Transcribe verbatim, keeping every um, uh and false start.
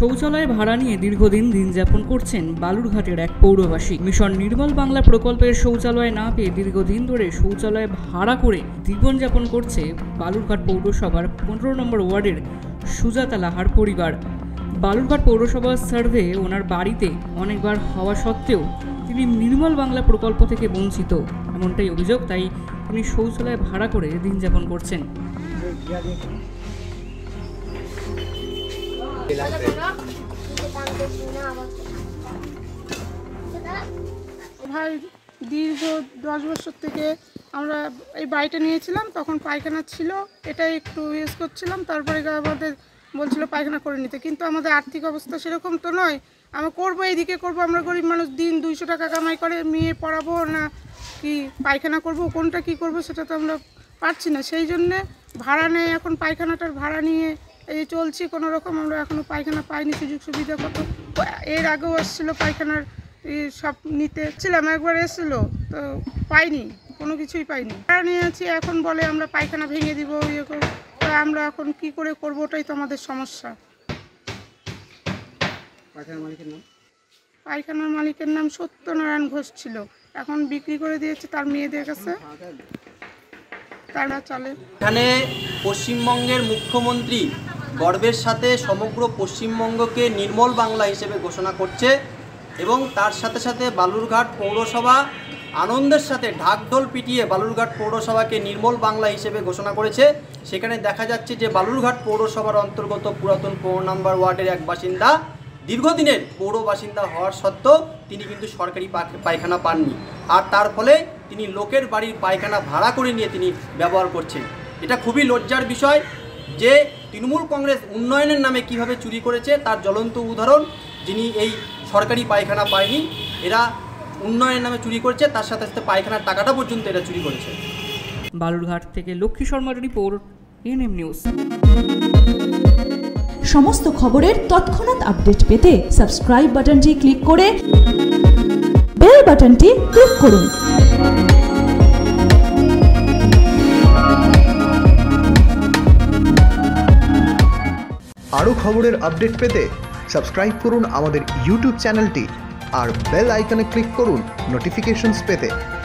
शौचालय भाड़ा निये दीर्घदिन दिन यापन करछेन बालुरघाटेर एक पौरवासी। मिशन निर्मल बांगला प्रकल्पेर शौचालय ना पेये दीर्घदिन धरे शौचालय भाड़ा करे जीवन यापन करछे बालुरघाट पौरसभार पंद्रह नम्बर वार्डेर सुजाता लाहार परिवार। बालुरघाट पौरसभा सार्वे ओनार बाड़ीते अनेकबार हवा सत्त्वेও तिनि निर्मल बांगला प्रकल्प थेके वंचित एमनटाई अभियोग। ताई तिनि शौचालय भाड़ा करे दिन यापन करछेन। भाई दीर्घ दस बছর থেকে আমরা এই বাড়িটা নিয়েছিলাম, তখন পায়খানা ছিল, এটাই একটু ইউজ করছিলাম। তারপরে আমাদের বলছিল পায়খানা করে নিতে, কিন্তু আমাদের আর্থিক অবস্থা সেরকম তো নয়। আমরা করবো এইদিকে করবো, আমরা গরিব মানুষ, দিন দুইশো টাকা কামাই করে মেয়ে পড়াবো না কি পায়খানা করবো, কোনটা কি করবো সেটা তো আমরা পারছি না। সেই জন্যে ভাড়া নেই, এখন পায়খানাটার ভাড়া নিয়ে এই চলছি কোনো রকম। আমরা এখনো পায়খানা পাইনি সুযোগ সুবিধা। কত এর আগেও আসছিলো পায়খানার সব নিতে, ছিলাম একবার এসেছিলো তো পাইনি, কোনো কিছুই পাইনি। ভাড়া নিয়েছি, এখন বলে আমরা পায়খানা ভেঙে দিব ইয়ে করব। তো আমরা এখন কি করে করবো, ওটাই তো আমাদের সমস্যা। পায়খানার মালিকের নাম পায়খানার মালিকের নাম সত্যনারায়ণ ঘোষ ছিল, এখন বিক্রি করে দিয়েছে তার মেয়েদের কাছে। তারা চলে এখানে পশ্চিমবঙ্গের মুখ্যমন্ত্রী গর্বের সাথে সমগ্র পশ্চিমবঙ্গকে নির্মল বাংলা হিসেবে ঘোষণা করছে এবং তার সাথে সাথে বালুরঘাট পৌরসভা আনন্দের সাথে ঢাকঢোল পিটিয়ে বালুরঘাট পৌরসভাকে নির্মল বাংলা হিসেবে ঘোষণা করেছে। সেখানে দেখা যাচ্ছে যে বালুরঘাট পৌরসভার অন্তর্গত পুরাতন পৌর নম্বর ওয়ার্ডের এক বাসিন্দা দীর্ঘদিনের পৌর বাসিন্দা হওয়ার সত্ত্বেও তিনি কিন্তু সরকারি পায়খানা পাননি, আর তার ফলে তিনি লোকের বাড়ির পায়খানা ভাড়া করে নিয়ে তিনি ব্যবহার করছেন। এটা খুবই লজ্জার বিষয় যে তৃণমূল কংগ্রেস উন্নয়নের নামে কিভাবে চুরি করেছে তার জ্বলন্ত উদাহরণ। যিনি এই সরকারি পায়খানা পায়নি, এরা উন্নয়নের নামে চুরি করেছে, তার সাথে সাথে পায়খানার টাকাটা পর্যন্ত এরা চুরি করেছে। বালুরঘাট থেকে লক্ষ্মী শর্মার রিপোর্ট, এনএম নিউজ। সমস্ত খবরের তৎক্ষণাৎ আপডেট পেতে সাবস্ক্রাইব বাটনটি ক্লিক করে বেল বাটনটি ক্লিক করুন। আরও খবরের আপডেট পেতে সাবস্ক্রাইব করুন আমাদের ইউটিউব চ্যানেলটি আর বেল আইকনে ক্লিক করুন নোটিফিকেশনস পেতে।